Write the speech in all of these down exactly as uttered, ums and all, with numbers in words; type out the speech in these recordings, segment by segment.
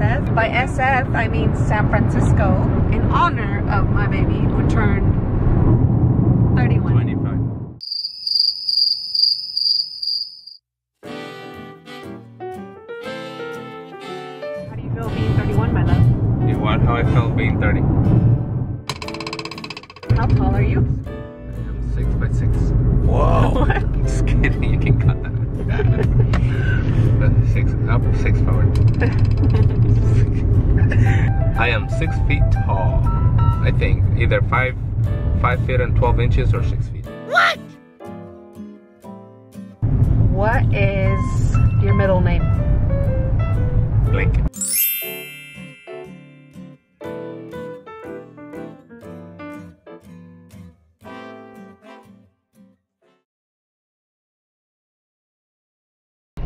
S F. By S F, I mean San Francisco, in honor of my baby who turned thirty-one. twenty-five. How do you feel being thirty-one, my love? You want how I felt being thirty. How tall are you? I'm six by six. Whoa! I'm just kidding, you can cut that. six, up six forward. I am six feet tall. I think either five, five feet and twelve inches or six feet. What? What is your middle name? Lincoln.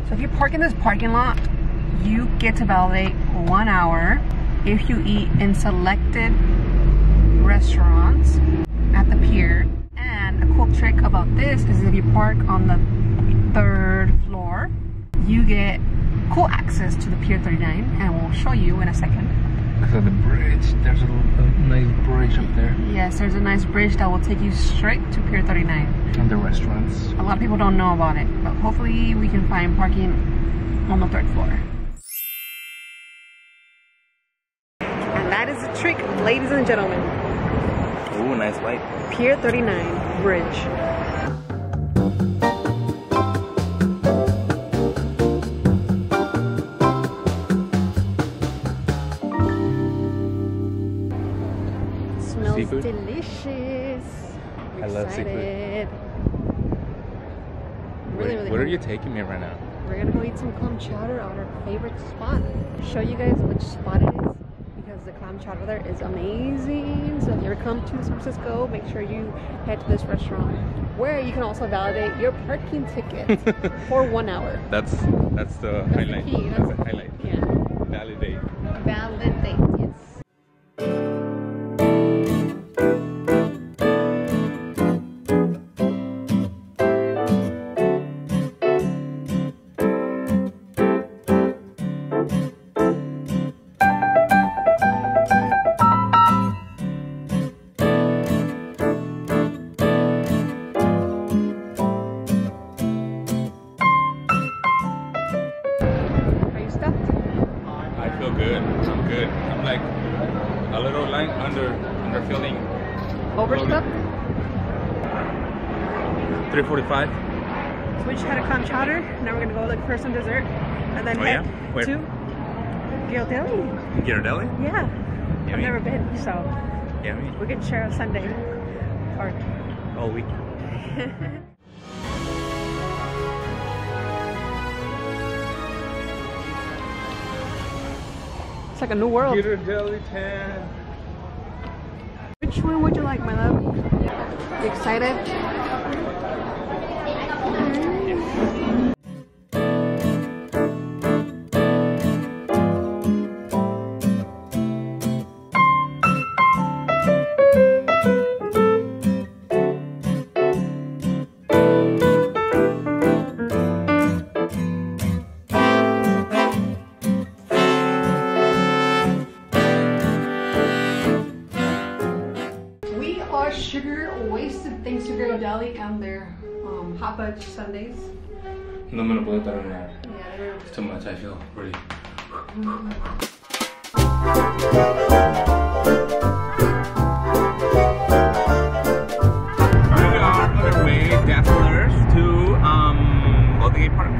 So if you park in this parking lot, you get to validate one hour if you eat in selected restaurants at the pier. And a cool trick about this is if you park on the third floor, you get cool access to the Pier thirty-nine, and we'll show you in a second. So the bridge, there's a, a nice bridge up there. Yes, there's a nice bridge that will take you straight to Pier thirty-nine. And the restaurants. A lot of people don't know about it, but hopefully we can find parking on the third floor. And that is the trick, ladies and gentlemen. Ooh, nice light. Pier thirty-nine bridge. Seafood? Delicious. I'm I excited. Love seafood. Really, really Where cool. are you taking me right now? We're gonna go eat some clam chowder on our favorite spot. Show you guys which spot it is because the clam chowder there is amazing. So if you ever come to San Francisco, make sure you head to this restaurant where you can also validate your parking ticket for one hour. That's that's the that's highlight. The key. That's, that's the highlight. Yeah. Validate. Validate. Yes. three forty-five. So we just had a clam chowder. Now we're gonna go look for some dessert and then oh, head yeah? Where? to Ghirardelli. Ghirardelli? Yeah. Yummy. I've never been, so Yummy. we could share a Sunday or all week. It's like a new world. Ghirardelli tan. Which one would you like, my love? You excited? Hot Fudge Sundays. No, I'm gonna put that on there. Yeah. It's too much, I feel really. Mm-hmm. We are on our way downstairs to um, Golden Gate Park.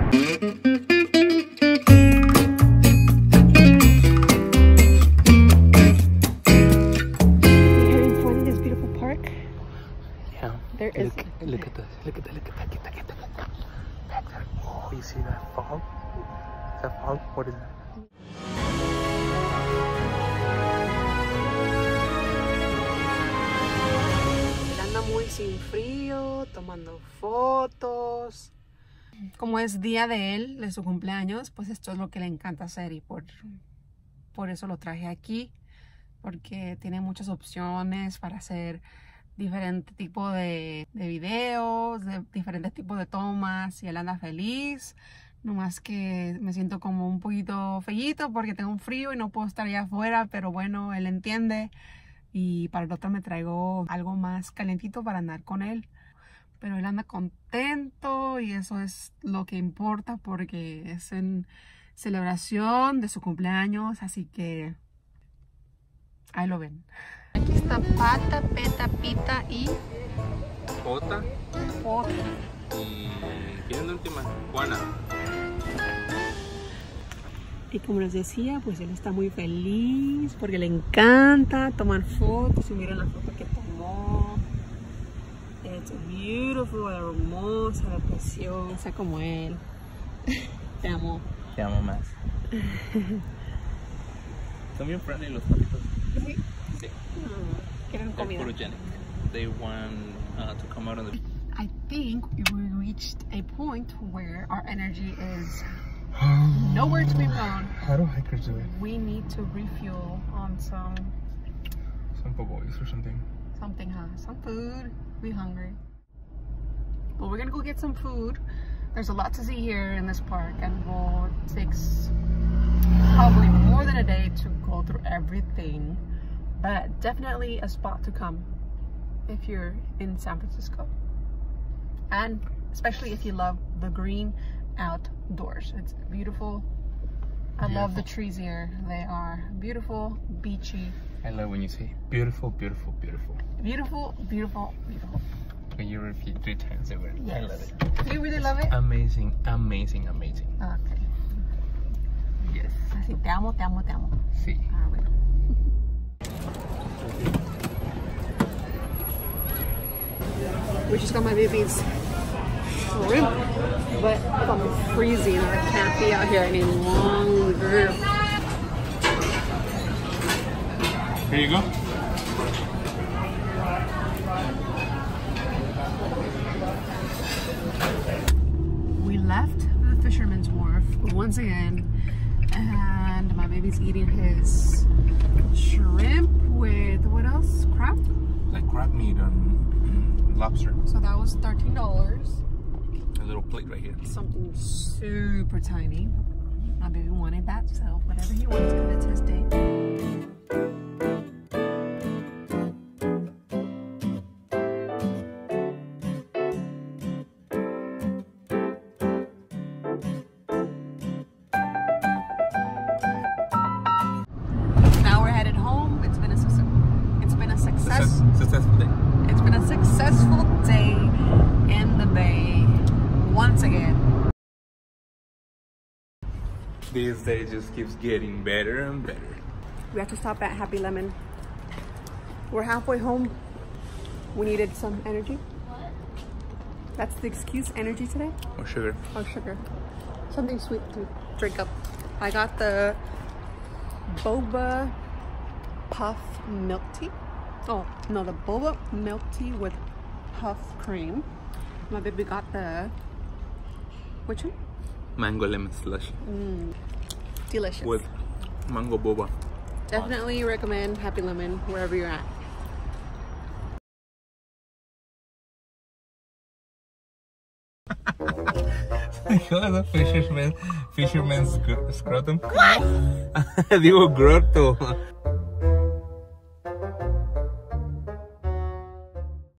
Sin frío, tomando fotos. Como es día de él, de su cumpleaños, pues esto es lo que le encanta hacer y por, por eso lo traje aquí, porque tiene muchas opciones para hacer diferente tipo de, de videos, de diferentes tipos de tomas, y él anda feliz Nomás que me siento como un poquito fellito porque tengo un frío y no puedo estar allá afuera, pero bueno, él entiende. Y para el otro me traigo algo más calentito para andar con él. Pero él anda contento y eso es lo que importa porque es en celebración de su cumpleaños, así que ahí lo ven. Aquí está Pata, Peta, Pita y... Pota. Pota. Y... ¿quién es la última? Juana. Y como les decía, pues él está muy feliz porque le encanta tomar fotos. Y miren la foto que tomó. It's beautiful, hermosa, preciosa como él. Te amo. Te amo más. Son bien friendly los patitos. Sí. Sí. Mm, quieren comida. They're photogenic. They want uh, to come out on the... I think we reached a point where our energy is nowhere to be found. How do hikers do it? We need to refuel on some... some po'boys or something. Something, huh? Some food. We're hungry. But we're gonna go get some food. There's a lot to see here in this park, and we'll take probably more than a day to go through everything. But definitely a spot to come if you're in San Francisco. And especially if you love the green outdoors. It's beautiful. I beautiful. love the trees here. They are beautiful, beachy. I love when you say beautiful, beautiful, beautiful. Beautiful, beautiful, beautiful. When you repeat three times the word. Yes. I love it. Do you really it's love it? Amazing, amazing, amazing. Okay. Yes. Así, te amo, te amo, te amo. Sí. Ah, bueno. We just got my baby's shrimp, but I'm freezing. I can't be out here any longer. Here you go. We left the Fisherman's Wharf once again, and my baby's eating his shrimp with what else? Crab? Like crab meat and lobster. So that was thirteen dollars. A little plate right here. Something super tiny. My baby wanted that, so whatever he wants, gonna taste it. This day just keeps getting better and better. We have to stop at Happy Lemon. We're halfway home. We needed some energy. What? That's the excuse, energy today. Or sugar. Or sugar. Something sweet to drink up. I got the boba puff milk tea. Oh, no, the boba milk tea with puff cream. My baby got the, which one? Mango lemon slush. Mm, delicious. With mango boba. Definitely awesome. Recommend Happy Lemon wherever you're at. ¿Cómo es fisherman, fisherman's scrotum? ¿Qué? Digo, grotto.